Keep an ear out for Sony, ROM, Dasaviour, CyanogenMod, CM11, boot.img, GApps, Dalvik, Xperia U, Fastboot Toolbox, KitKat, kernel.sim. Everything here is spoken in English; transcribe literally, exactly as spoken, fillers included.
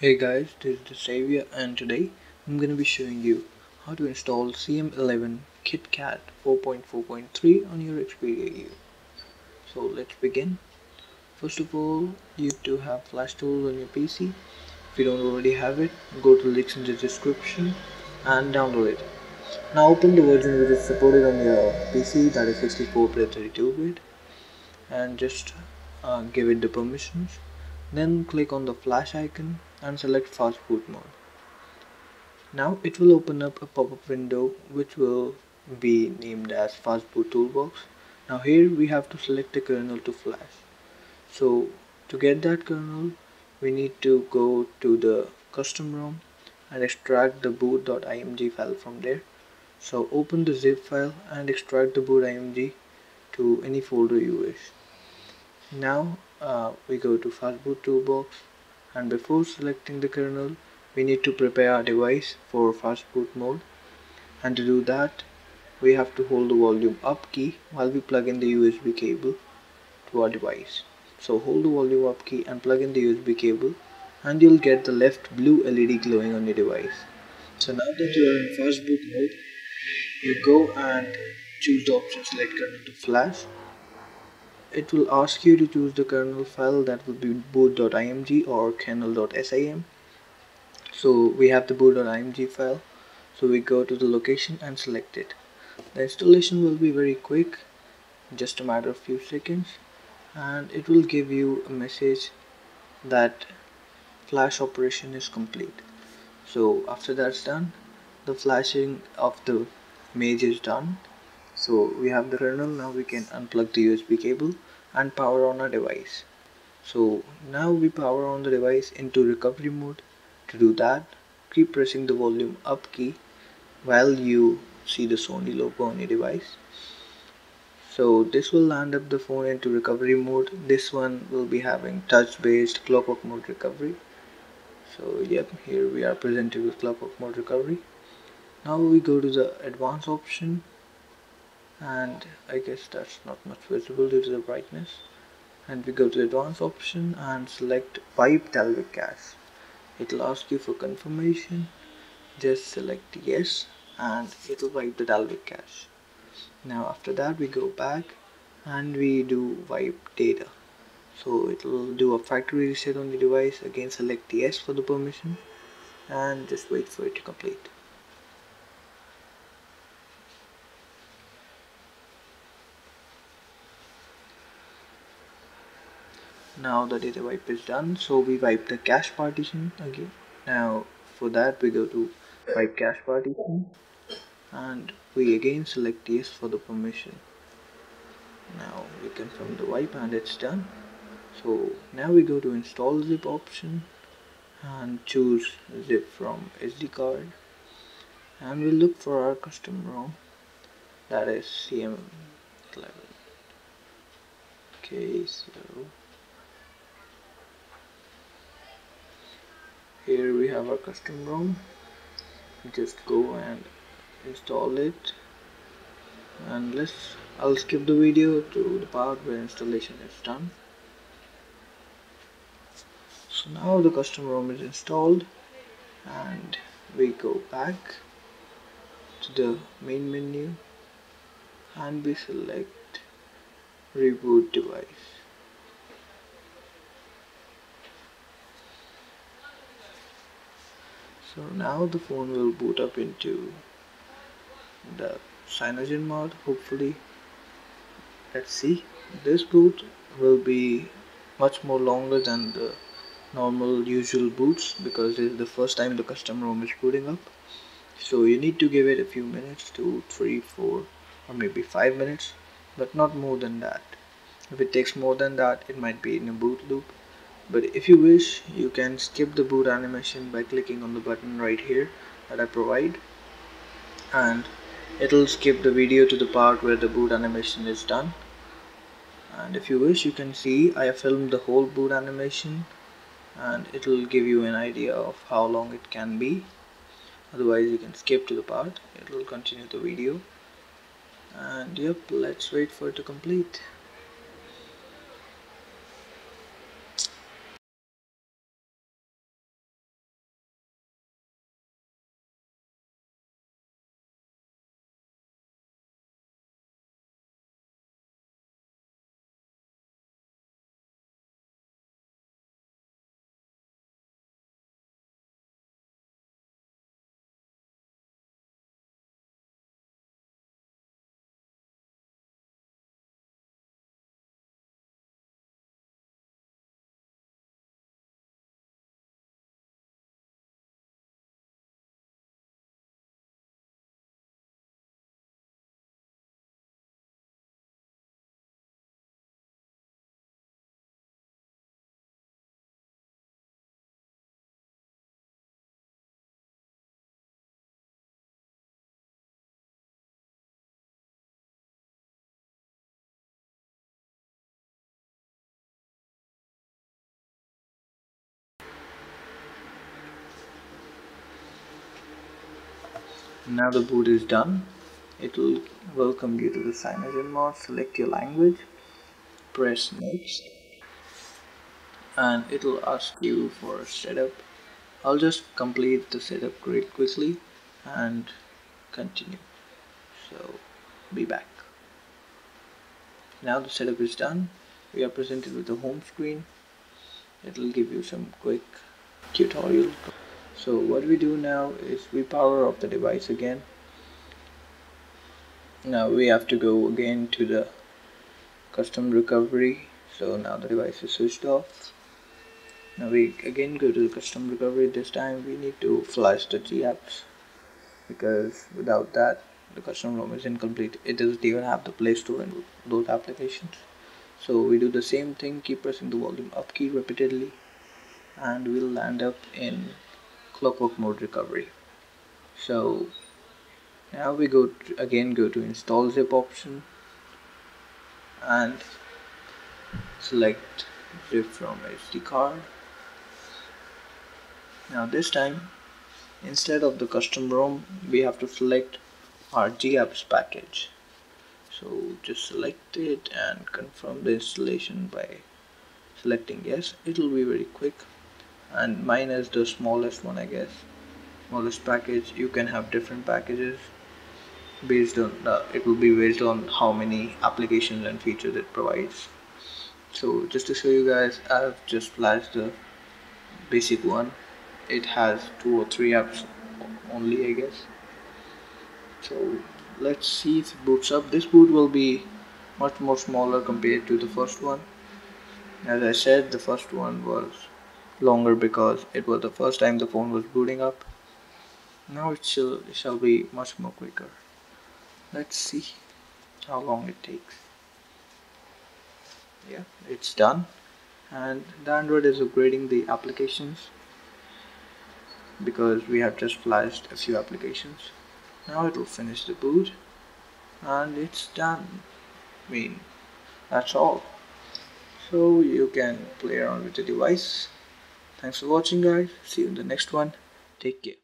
Hey guys, this is Dasaviour and today I'm going to be showing you how to install C M eleven KitKat four point four point three on your Xperia U. So let's begin. First of all, you do have flash tools on your P C. If you don't already have it, go to the links in the description and download it. Now open the version which is supported on your P C, that is sixty-four bit thirty-two bit, and just uh, give it the permissions. Then click on the flash icon and select Fastboot Mode. Now it will open up a pop-up window which will be named as Fastboot Toolbox. Now here we have to select the kernel to flash. So to get that kernel, we need to go to the custom ROM and extract the boot.img file from there. So open the zip file and extract the boot.img to any folder you wish. Now uh, we go to Fastboot Toolbox, and before selecting the kernel, we need to prepare our device for fastboot mode, and to do that we have to hold the volume up key while we plug in the U S B cable to our device. So hold the volume up key and plug in the U S B cable, and you'll get the left blue L E D glowing on your device. So now that you are in fastboot mode, you go and choose the option select kernel to flash. It will ask you to choose the kernel file, that will be boot.img or kernel.sim. So we have the boot.img file, so we go to the location and select it. The installation will be very quick, just a matter of few seconds, and it will give you a message that flash operation is complete. So after that's done, the flashing of the mage is done. So we have the kernel. Now we can unplug the U S B cable and power on our device. So now we power on the device into recovery mode. To do that, keep pressing the volume up key while you see the Sony logo on your device. So this will land up the phone into recovery mode. This one will be having touch based clockwork mode recovery. So yep, here we are presented with clockwork mode recovery. Now we go to the advanced option, and I guess that's not much visible due to the brightness, and we go to the advanced option and select wipe Dalvik cache. It'll ask you for confirmation, just select yes and it'll wipe the Dalvik cache. Now after that we go back and we do wipe data, so it'll do a factory reset on the device. Again select yes for the permission and just wait for it to complete. Now the data wipe is done, so we wipe the cache partition again. Now for that we go to wipe cache partition and we again select yes for the permission. Now we confirm the wipe and it's done. So now we go to install zip option and choose zip from S D card, and we'll look for our custom ROM, that is C M eleven. Okay, so here we have our custom ROM. Just go and install it, and let's I'll skip the video to the part where installation is done. So now the custom ROM is installed, and we go back to the main menu and we select reboot device. So now the phone will boot up into the CyanogenMod, hopefully. Let's see. This boot will be much more longer than the normal usual boots because this is the first time the custom ROM is booting up. So you need to give it a few minutes, two, three, four, or maybe five minutes, but not more than that. If it takes more than that, it might be in a boot loop. But if you wish, you can skip the boot animation by clicking on the button right here that I provide, and it'll skip the video to the part where the boot animation is done. And if you wish, you can see I filmed the whole boot animation, and it'll give you an idea of how long it can be. Otherwise you can skip to the part, it will continue the video. And yep, let's wait for it to complete. Now the boot is done. It will welcome you to the CyanogenMod. Select your language, press next, and it will ask you for a setup. I'll just complete the setup really quickly and continue. So be back. Now the setup is done. We are presented with the home screen. It will give you some quick tutorial. So what we do now is we power up the device again. Now we have to go again to the custom recovery. So now the device is switched off. Now we again go to the custom recovery. This time we need to flush the GApps, because without that the custom ROM is incomplete. It doesn't even have the Play Store and those applications. So we do the same thing, keep pressing the volume up key repeatedly, and we'll land up in Clockwork Mode recovery. So now we go to, again go to install zip option and select zip from H D card. Now this time, instead of the custom ROM, we have to select our GApps package. So just select it and confirm the installation by selecting yes. It will be very quick, and mine is the smallest one, I guess, smallest package. You can have different packages based on the, it will be based on how many applications and features it provides. So just to show you guys, I've just flashed the basic one. It has two or three apps only, I guess. So let's see if it boots up. This boot will be much more smaller compared to the first one. As I said, the first one was longer because it was the first time the phone was booting up. Now it shall, it shall be much more quicker. Let's see how long it takes. Yeah, it's done, and the Android is upgrading the applications because we have just flashed a few applications. Now it will finish the boot, and it's done. I mean, that's all. So you can play around with the device. Thanks for watching, guys. See you in the next one. Take care.